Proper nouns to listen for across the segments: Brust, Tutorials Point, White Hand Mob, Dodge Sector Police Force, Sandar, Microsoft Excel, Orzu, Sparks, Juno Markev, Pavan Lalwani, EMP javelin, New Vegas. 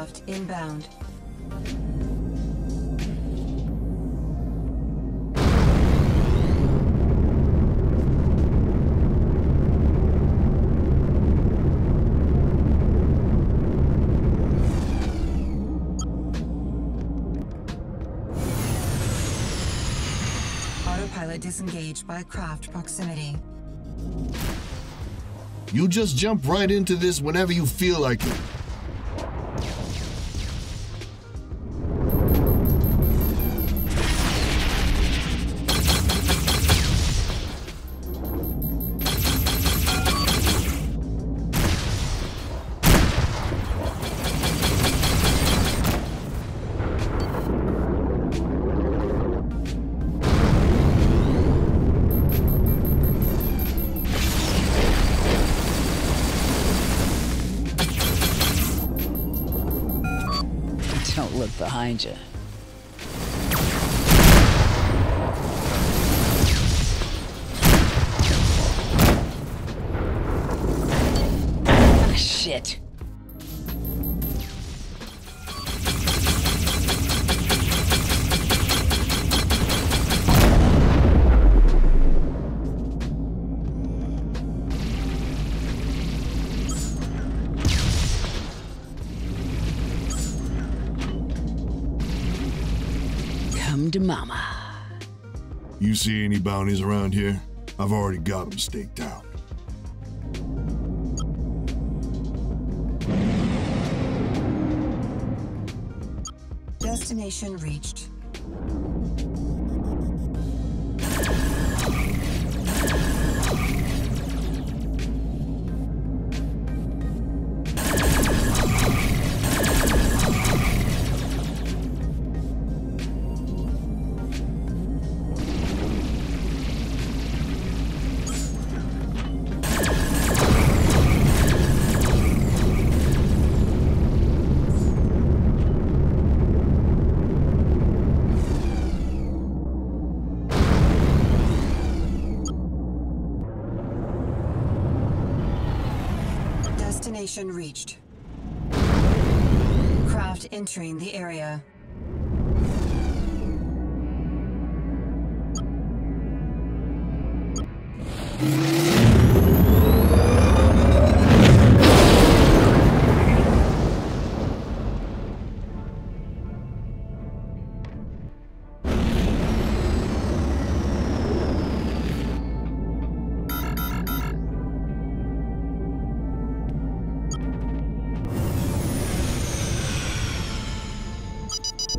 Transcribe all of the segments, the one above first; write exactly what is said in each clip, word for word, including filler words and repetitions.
aircraft inbound. Autopilot disengaged by craft proximity. You just jump right into this whenever you feel like it. Behind you. Ah, shit. To mama. You see any bounties around here? I've already got them staked out. Destination reached. Reached. Craft entering the area.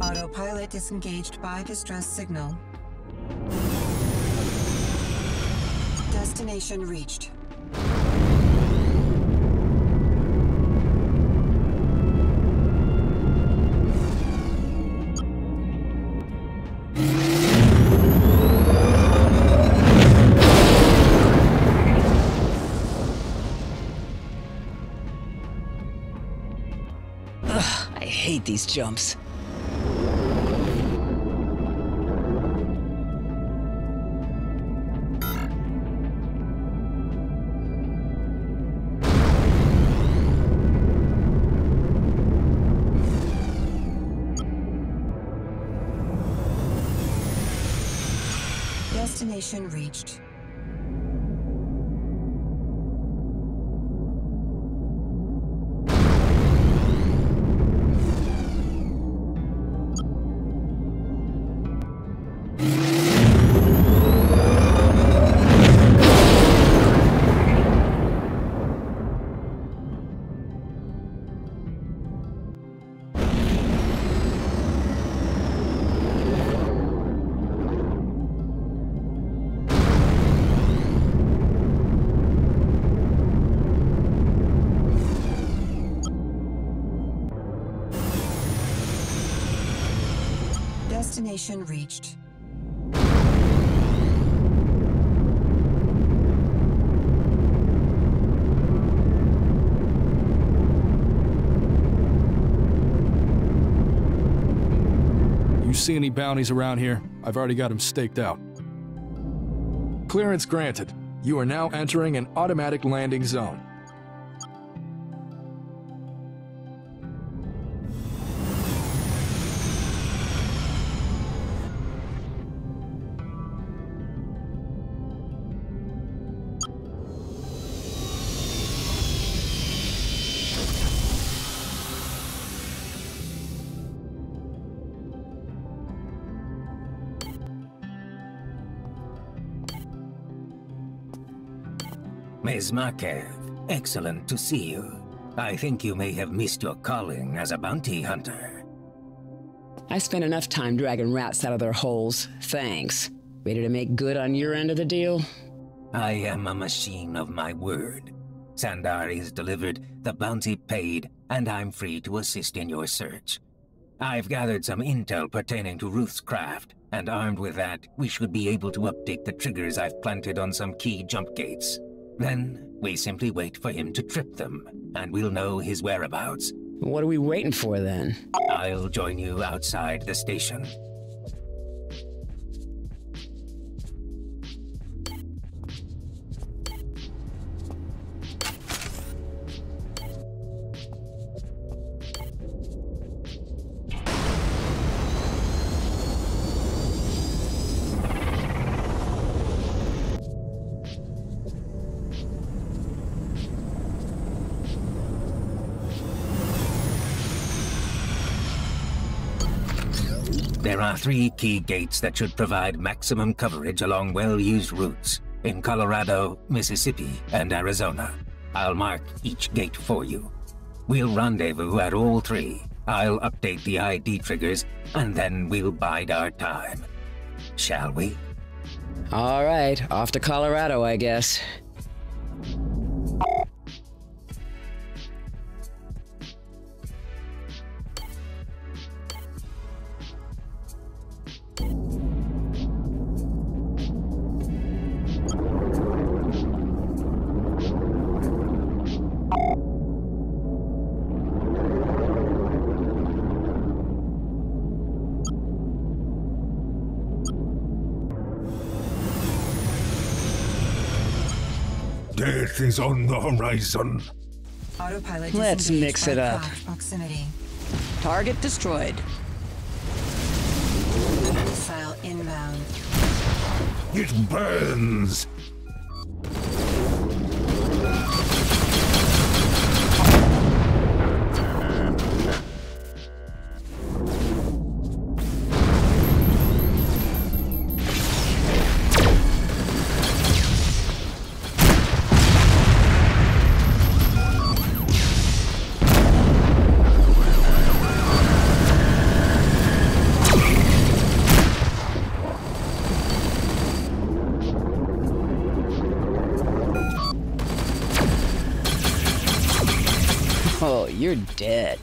Autopilot disengaged by distress signal. Destination reached. Ugh, I hate these jumps. Destination reached. Destination reached. You see any bounties around here? I've already got them staked out. Clearance granted. You are now entering an automatic landing zone. Miz Markev, excellent to see you. I think you may have missed your calling as a bounty hunter. I spent enough time dragging rats out of their holes. Thanks. Ready to make good on your end of the deal? I am a machine of my word. Sandar is delivered, the bounty paid, and I'm free to assist in your search. I've gathered some intel pertaining to Ruth's craft, and armed with that, we should be able to update the triggers I've planted on some key jump gates. Then, we simply wait for him to trip them, and we'll know his whereabouts. What are we waiting for, then? I'll join you outside the station. There are three key gates that should provide maximum coverage along well-used routes in Colorado, Mississippi, and Arizona. I'll mark each gate for you. We'll rendezvous at all three. I'll update the I D triggers, and then we'll bide our time. Shall we? All right, off to Colorado, I guess. Death is on the horizon. Autopilot. Let's mix it up. Proximity. Target destroyed. Missile inbound. It burns. Oh, you're dead.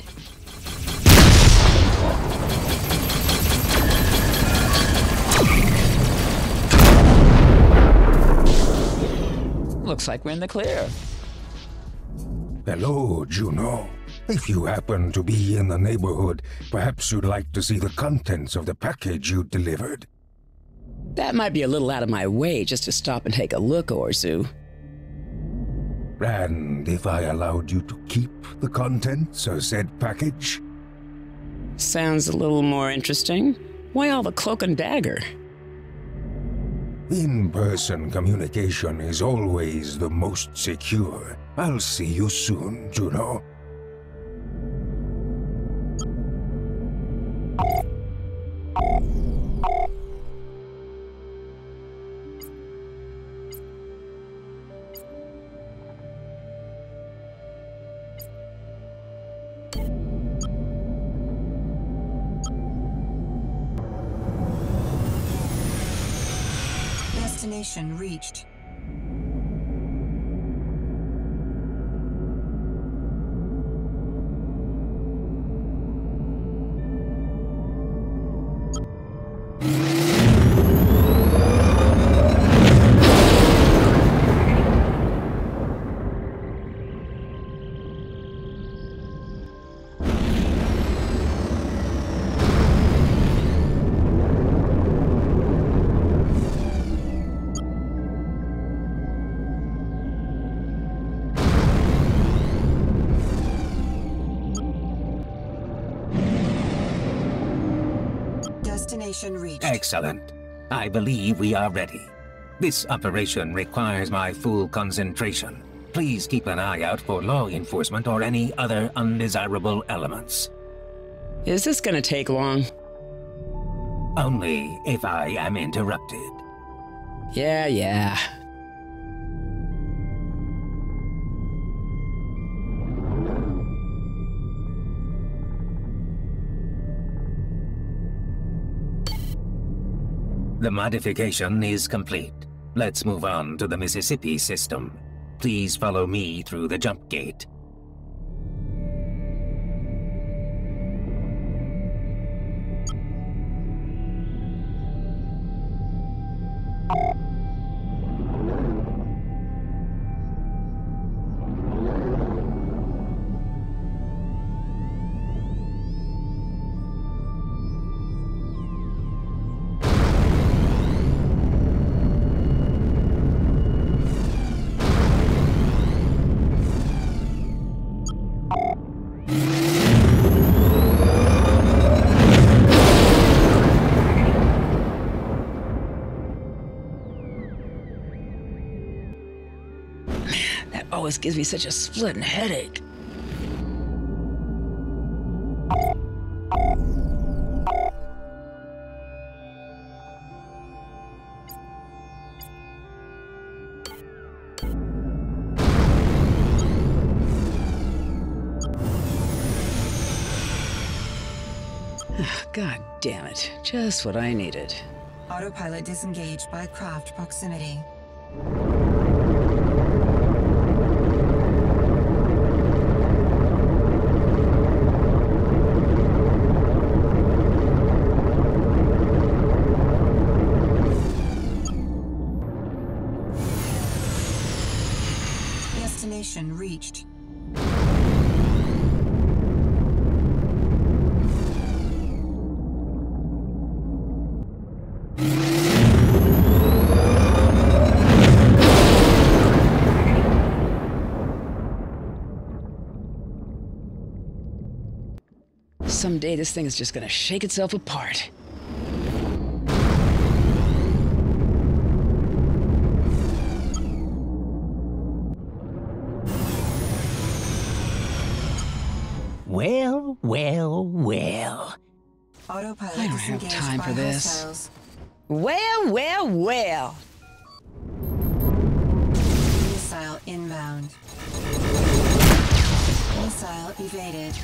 Looks like we're in the clear. Hello, Juno. If you happen to be in the neighborhood, perhaps you'd like to see the contents of the package you delivered. That might be a little out of my way just to stop and take a look, Orzu. And if I allowed you to keep the contents of said package? Sounds a little more interesting. Why all the cloak and dagger? In-person communication is always the most secure. I'll see you soon, Juno. Destination reached. Reached. Excellent. I believe we are ready. This operation requires my full concentration. Please keep an eye out for law enforcement or any other undesirable elements. Is this going to take long? Only if I am interrupted. Yeah, yeah. The modification is complete. Let's move on to the Mississippi system. Please follow me through the jump gate. Always gives me such a splitting headache. Oh, God damn it. Just what I needed. Autopilot disengaged by craft proximity. Reached. Someday this thing is just gonna shake itself apart. Well, well, well. Autopilot I don't have time for this. Cells. Well, well, well. Missile inbound. Missile evaded.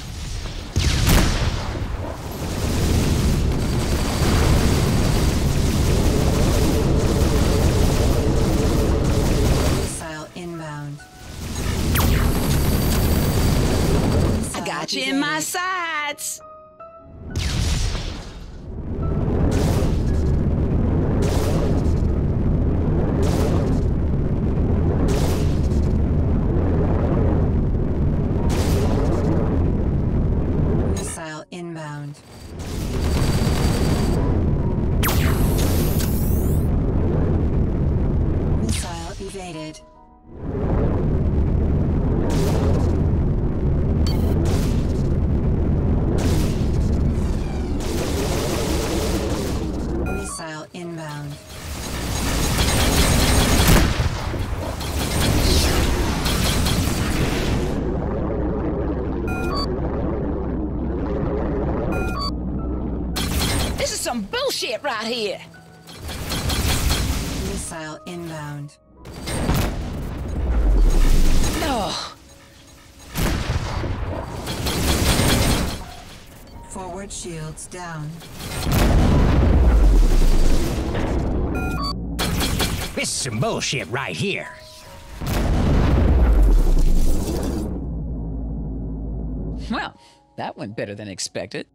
Missile inbound. Got you in my sights. Missile inbound. Missile evaded. Inbound. This is some bullshit right here. Missile inbound. No. Forward shields down. This is some bullshit right here. Well, that went better than expected.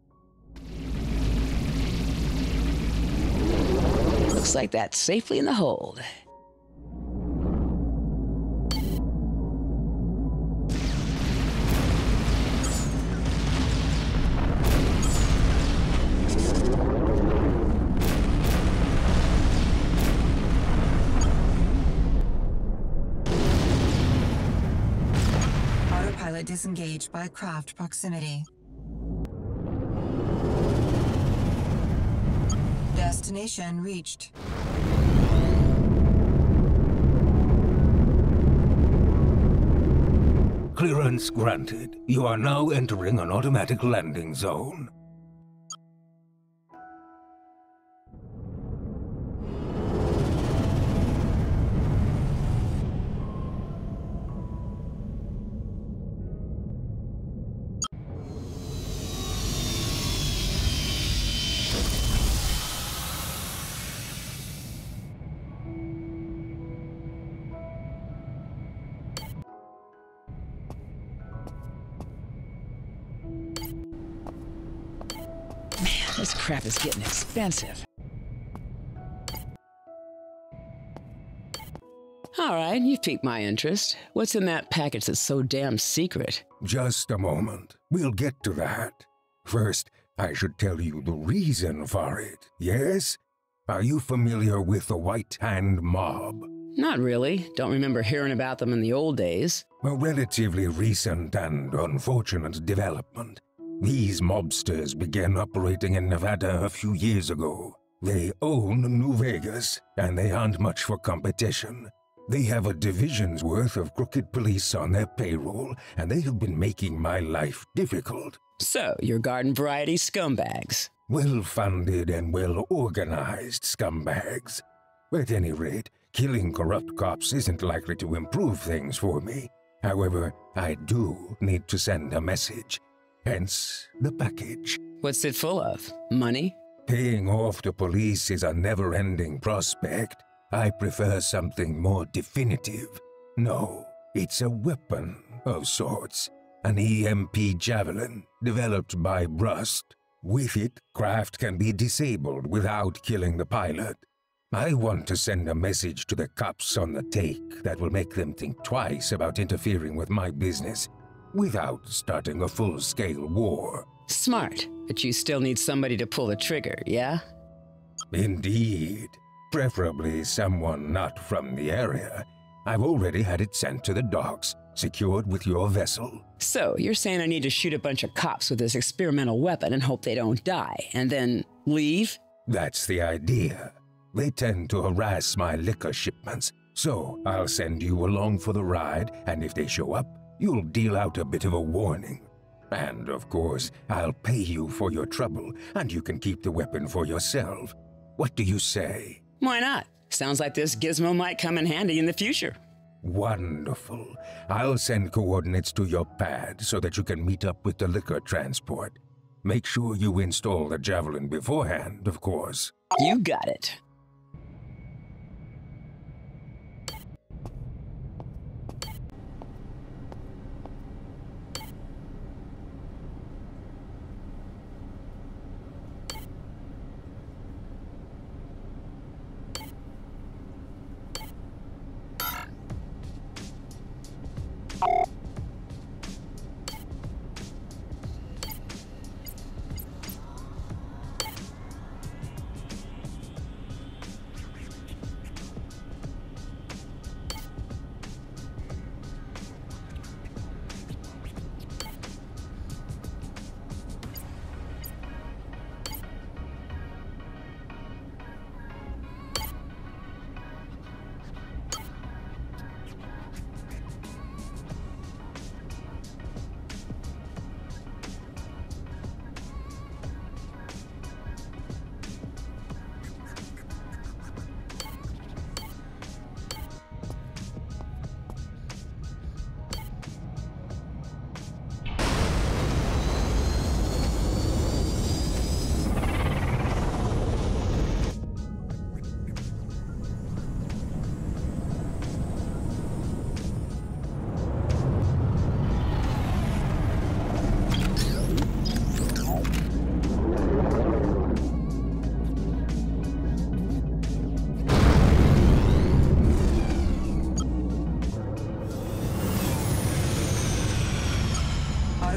Looks like that's safely in the hold. Disengaged by craft proximity. Destination reached. Clearance granted. You are now entering an automatic landing zone. This crap is getting expensive. All right, you've piqued my interest. What's in that package that's so damn secret? Just a moment. We'll get to that. First, I should tell you the reason for it, yes? Are you familiar with the White Hand Mob? Not really. Don't remember hearing about them in the old days. A relatively recent and unfortunate development. These mobsters began operating in Nevada a few years ago. They own New Vegas, and they aren't much for competition. They have a division's worth of crooked police on their payroll, and they have been making my life difficult. So, you're garden variety scumbags. Well-funded and well-organized scumbags. At any rate, killing corrupt cops isn't likely to improve things for me. However, I do need to send a message. Hence, the package. What's it full of? Money? Paying off the police is a never-ending prospect. I prefer something more definitive. No, it's a weapon of sorts. An E M P javelin developed by Brust. With it, craft can be disabled without killing the pilot. I want to send a message to the cops on the take that will make them think twice about interfering with my business without starting a full-scale war. Smart, but you still need somebody to pull the trigger, yeah? Indeed. Preferably someone not from the area. I've already had it sent to the docks, secured with your vessel. So, you're saying I need to shoot a bunch of cops with this experimental weapon and hope they don't die, and then leave? That's the idea. They tend to harass my liquor shipments, so I'll send you along for the ride, and if they show up, you'll deal out a bit of a warning. And, of course, I'll pay you for your trouble, and you can keep the weapon for yourself. What do you say? Why not? Sounds like this gizmo might come in handy in the future. Wonderful. I'll send coordinates to your pad so that you can meet up with the liquor transport. Make sure you install the javelin beforehand, of course. You got it.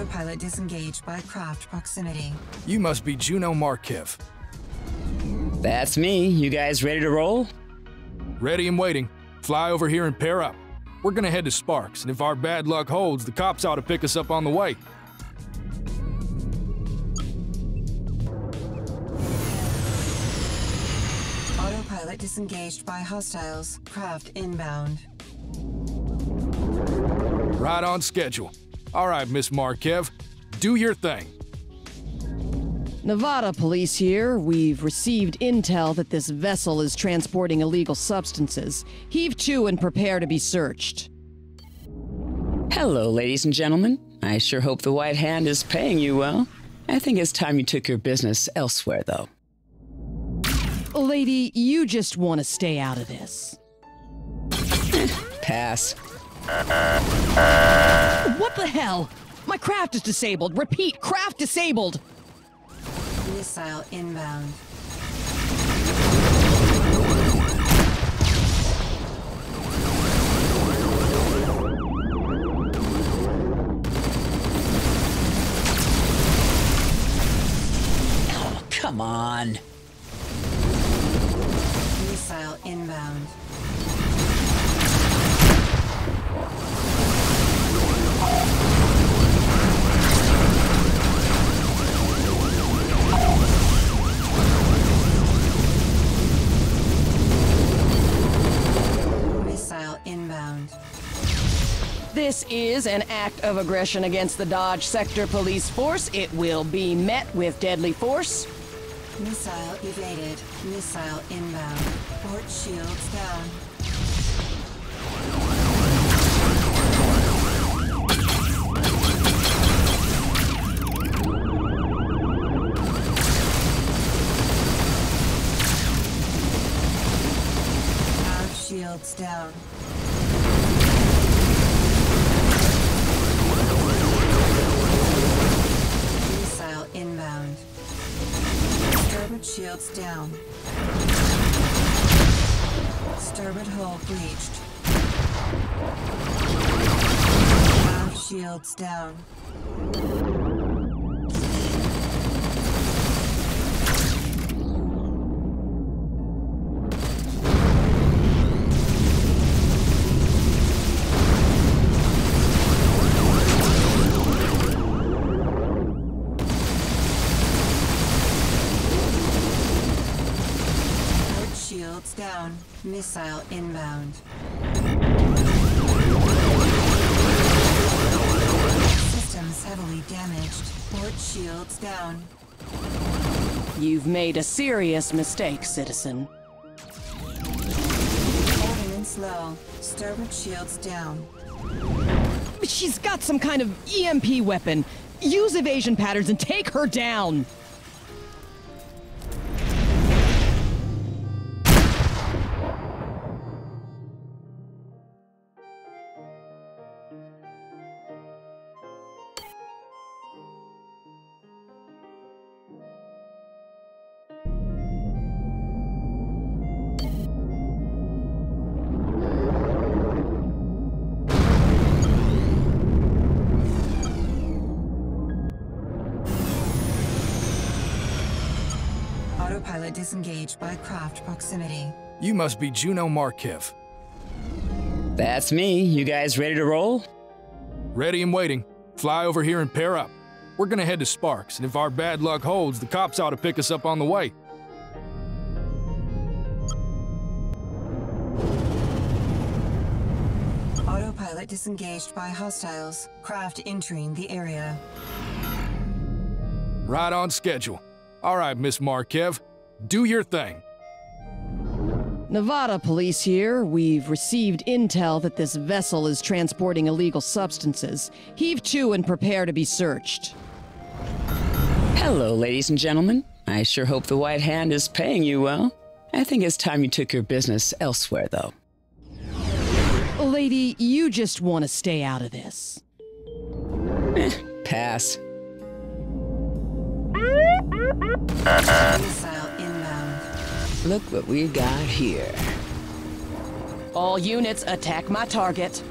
Pilot disengaged by craft proximity. You must be Juno Markev. That's me. You guys ready to roll? Ready and waiting. Fly over here and pair up. We're gonna head to Sparks, and if our bad luck holds, the cops ought to pick us up on the way. Autopilot disengaged by hostiles. Craft inbound. Right on schedule. All right, Miss Markev, do your thing. Nevada police here. We've received intel that this vessel is transporting illegal substances. Heave to and prepare to be searched. Hello, ladies and gentlemen. I sure hope the White Hand is paying you well. I think it's time you took your business elsewhere, though. Lady, you just want to stay out of this. Pass. What the hell? My craft is disabled. Repeat, craft disabled. missile inbound. Oh, come on. Missile inbound. Inbound. This is an act of aggression against the Dodge Sector Police Force. It will be met with deadly force. Missile evaded. Missile inbound. Port shields down. Our shields down. Inbound. Starboard shields down. Starboard hull breached. Bow shields down. Down. Missile inbound. Systems heavily damaged. Port shields down. You've made a serious mistake, citizen. Ordnance low. Starboard shields down. She's got some kind of E M P weapon. Use evasion patterns and take her down. Pilot disengaged by craft proximity. You must be Juno Markev. That's me. You guys ready to roll? Ready and waiting. Fly over here and pair up. We're gonna head to Sparks, and if our bad luck holds, the cops ought to pick us up on the way. Autopilot disengaged by hostiles. Craft entering the area. Right on schedule. All right, Miss Markev. Do your thing. Nevada police here. We've received intel that this vessel is transporting illegal substances. Heave to and prepare to be searched. Hello, ladies and gentlemen. I sure hope the White Hand is paying you well. I think it's time you took your business elsewhere, though. Lady, you just want to stay out of this. Eh, pass. Look what we got here. All units attack my target.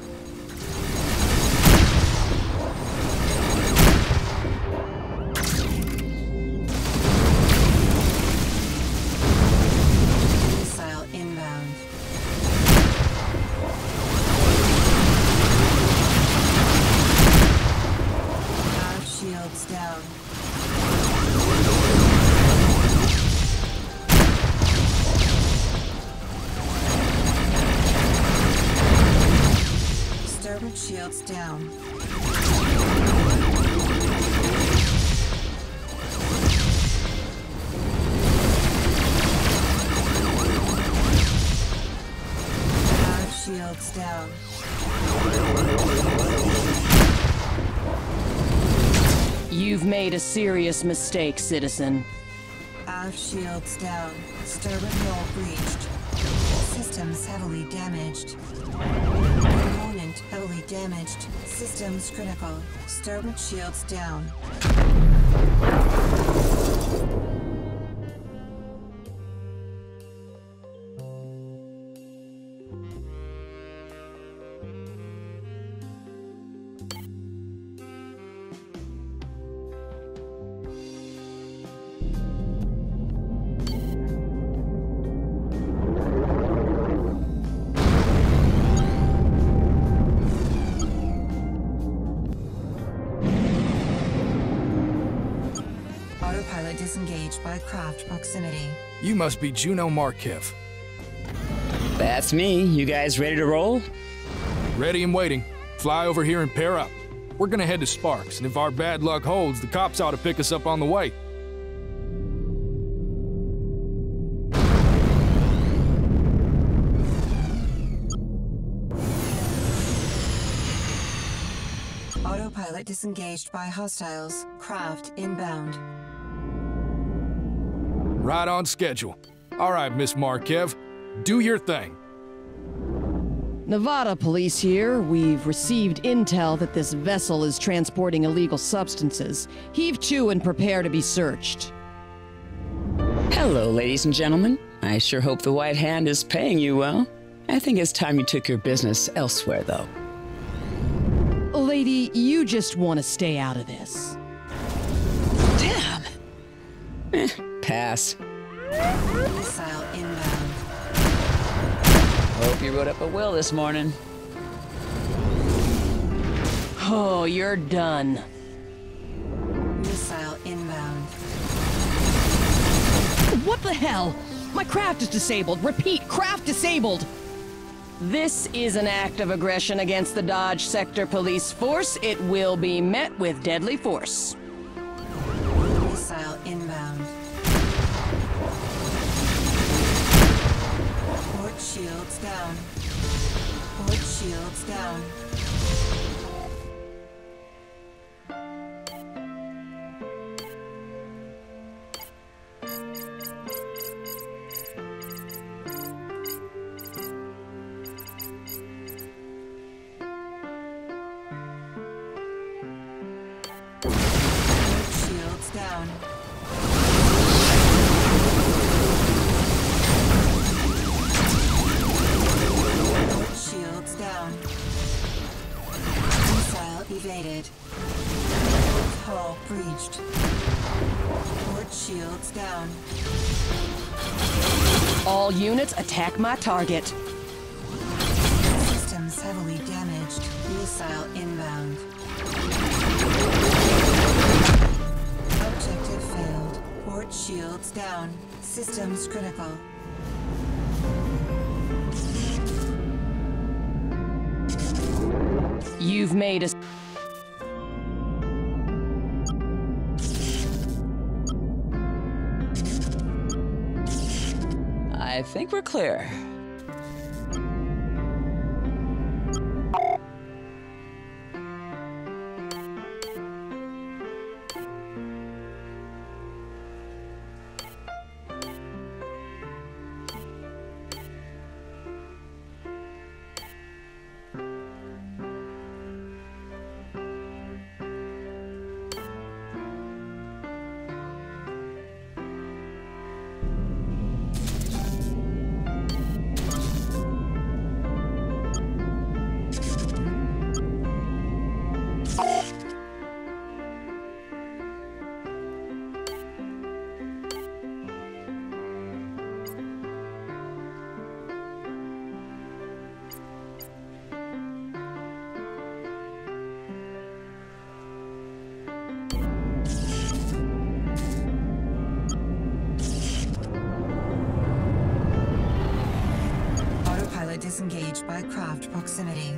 Missile inbound. Our shields down. Shields down. Our shields down. You've made a serious mistake, citizen. Our shields down. Starboard hull breached. Systems heavily damaged. Heavily damaged. Systems critical. Starboard shields down. Autopilot disengaged by craft proximity. You must be Juno Markev. That's me. You guys ready to roll? Ready and waiting. Fly over here and pair up. We're gonna head to Sparks, and if our bad luck holds, the cops ought to pick us up on the way. Autopilot disengaged by hostiles. Craft inbound. Right on schedule. All right, Miss Markev, do your thing. Nevada police here. We've received intel that this vessel is transporting illegal substances. Heave to and prepare to be searched. Hello, ladies and gentlemen. I sure hope the White Hand is paying you well. I think it's time you took your business elsewhere, though. Lady, you just want to stay out of this. Damn! Eh, pass. Missile inbound. Hope you wrote up a will this morning. Oh, you're done. Missile inbound. What the hell? My craft is disabled. Repeat, craft disabled. This is an act of aggression against the Dodge Sector Police Force. It will be met with deadly force. Missile inbound. Port shields down. Port shields down. Down. Shields down. Missile evaded. Hull breached. Port shields down. All units attack my target. Systems heavily damaged. Missile inbound. Objective failed. Port shields down. Systems critical. You've made a... I think we're clear. Disengaged by craft proximity.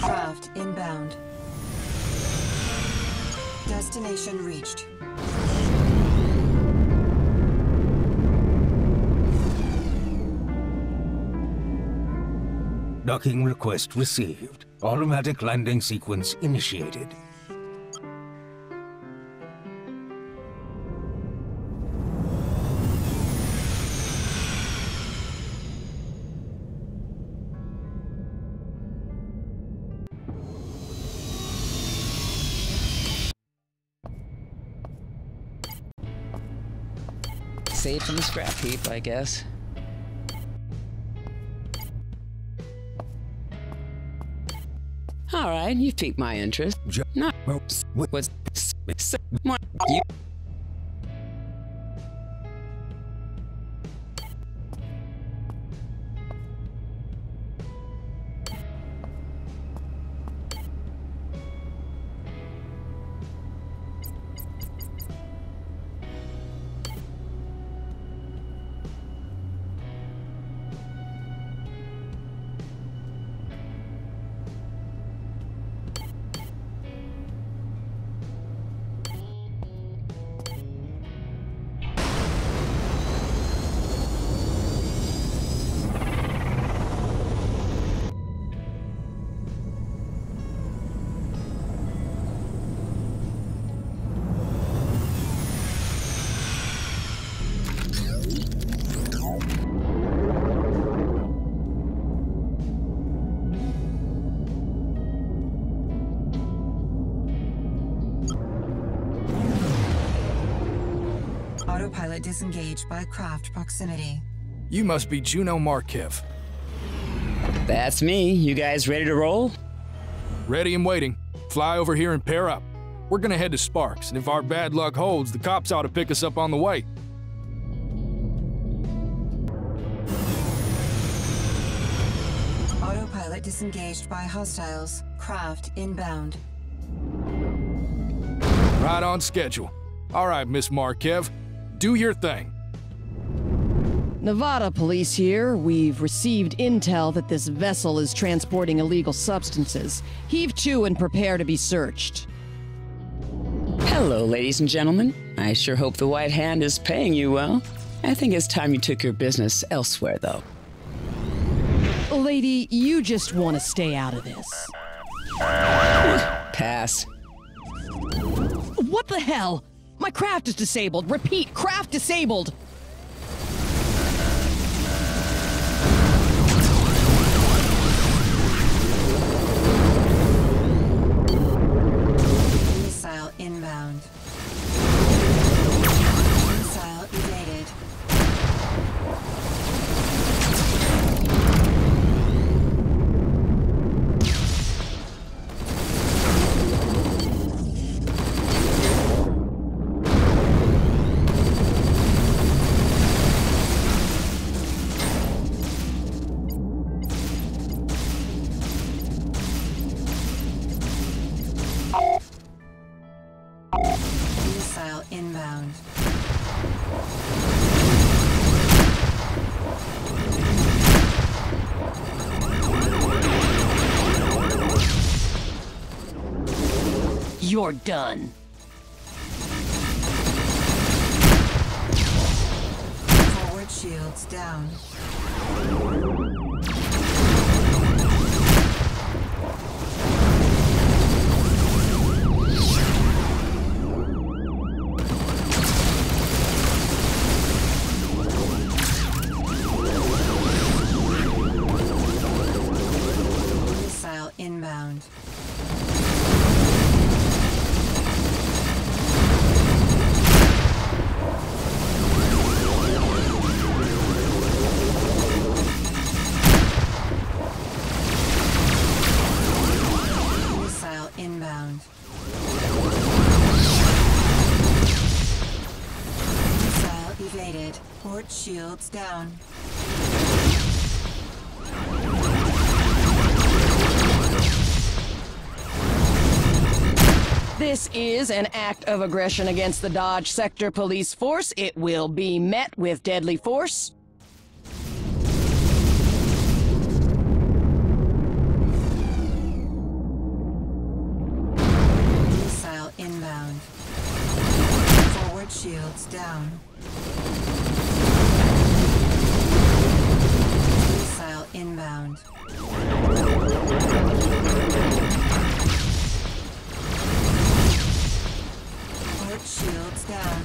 Craft inbound. Destination reached. Docking request received. Automatic landing sequence initiated. Saved from the scrap heap, I guess. All right, you piqued my interest. No, was what you. Autopilot disengaged by craft proximity. You must be Juno Markev. That's me. You guys ready to roll? Ready and waiting. Fly over here and pair up. We're gonna head to Sparks, and if our bad luck holds, the cops ought to pick us up on the way. Autopilot disengaged by hostiles. Craft inbound. Right on schedule. All right, Miss Markev. Do your thing. Nevada police here. We've received intel that this vessel is transporting illegal substances. Heave to and prepare to be searched. Hello, ladies and gentlemen. I sure hope the White Hand is paying you well. I think it's time you took your business elsewhere, though. Lady, you just want to stay out of this. Pass. What the hell? My craft is disabled. Repeat, craft disabled. Missile inbound. Missile evaded. Inbound. You're done. Forward shields down. Inbound. Missile inbound. Missile evaded. Port shields down. This is an act of aggression against the Dodge Sector Police Force. It will be met with deadly force. Missile inbound. Forward shields down. Missile inbound. Shields down.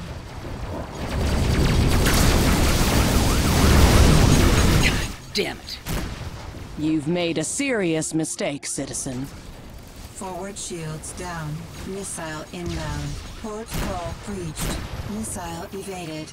God damn it. You've made a serious mistake, citizen. Forward shields down. Missile inbound. Port hull breached. Missile evaded.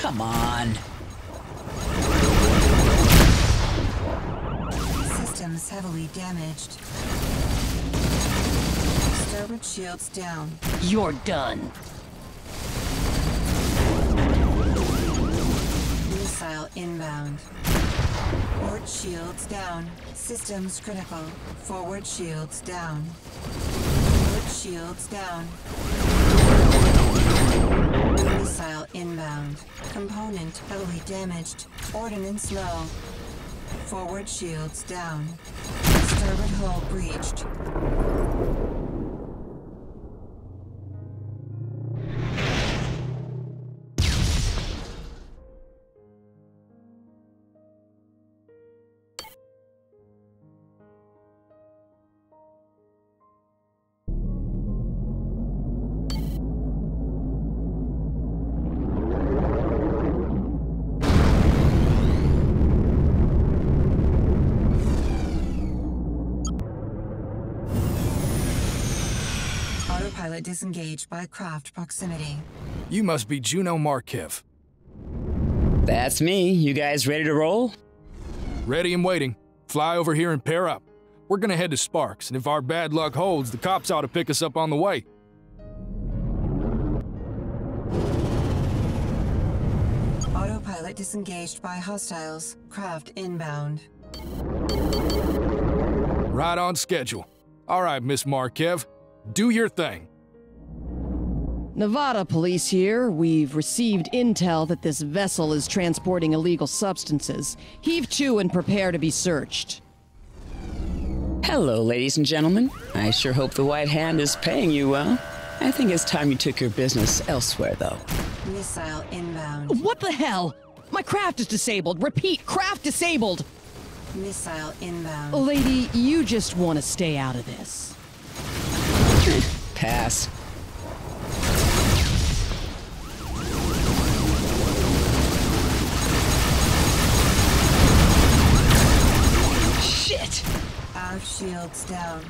Come on. Systems heavily damaged. Starboard shields down. You're done. Missile inbound. Forward shields down. Systems critical. Forward shields down. Forward shields down. Missile inbound. Component heavily damaged. Ordnance low. Forward shields down. Starboard hull breached. Disengaged by craft proximity. You must be Juno Markev. That's me. You guys ready to roll? Ready and waiting. Fly over here and pair up. We're gonna head to Sparks, and if our bad luck holds, the cops ought to pick us up on the way. Autopilot disengaged by hostiles. Craft inbound. Right on schedule. All right, Miss Markev. Do your thing. Nevada police here. We've received intel that this vessel is transporting illegal substances. Heave to and prepare to be searched. Hello, ladies and gentlemen. I sure hope the White Hand is paying you well. I think it's time you took your business elsewhere, though. Missile inbound. What the hell? My craft is disabled. Repeat, craft disabled. Missile inbound. Lady, you just want to stay out of this. Pass. Shit! Our shields down.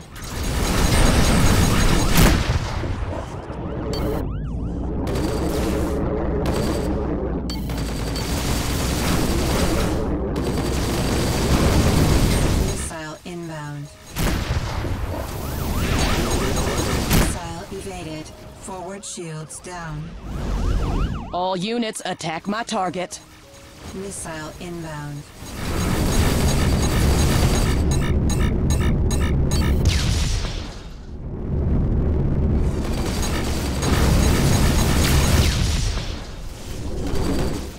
Missile inbound. Evaded. Forward shields down. All units attack my target. Missile inbound.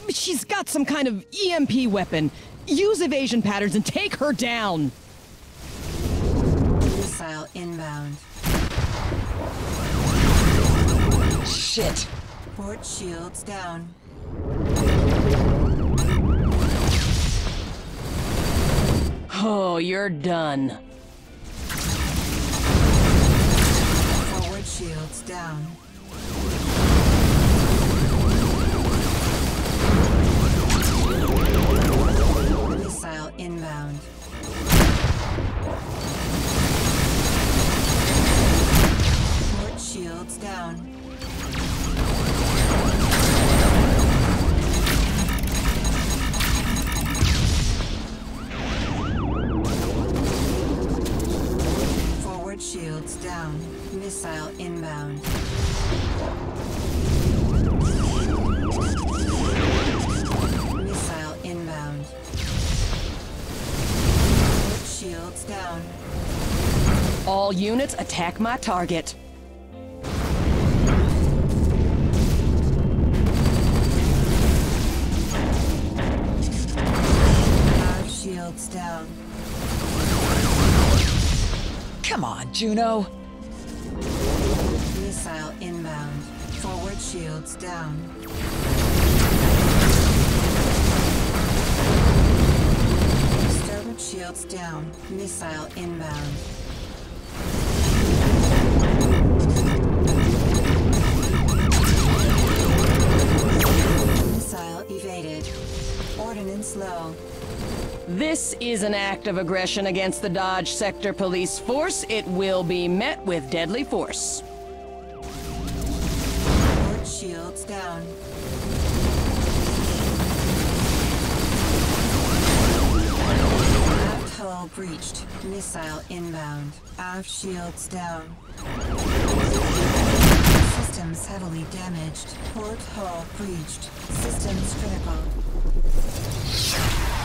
She's got some kind of E M P weapon. Use evasion patterns and take her down. Missile inbound. Shit. Port shields down. Oh, you're done. Forward shields down. Missile inbound. Port shields down. Shields down. Missile inbound. Missile inbound. Shields down. All units attack my target. Our shields down. Come on, Juno! Missile inbound. Forward shields down. Starboard shields down. Missile inbound. Missile evaded. Ordnance low. This is an act of aggression against the Dodge Sector Police Force. It will be met with deadly force. Forward shields down. breached. Missile inbound. Aft shields down. Systems heavily damaged. Port hull breached. Systems critical.